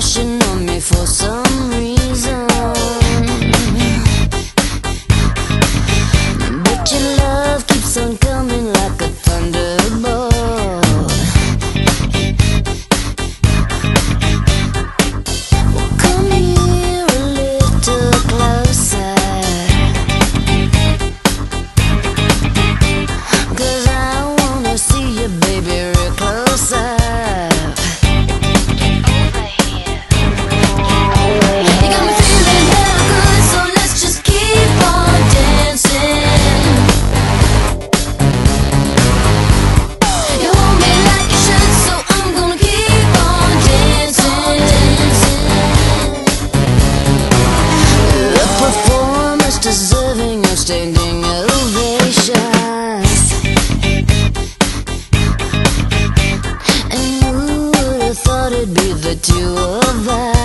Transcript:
flashing on me for some reason. But your love keeps on coming like a thunderbolt. Well, come here a little closer, 'cause I wanna see you, baby, real closer. Deserving of standing ovations. And who would have thought it'd be the two of us?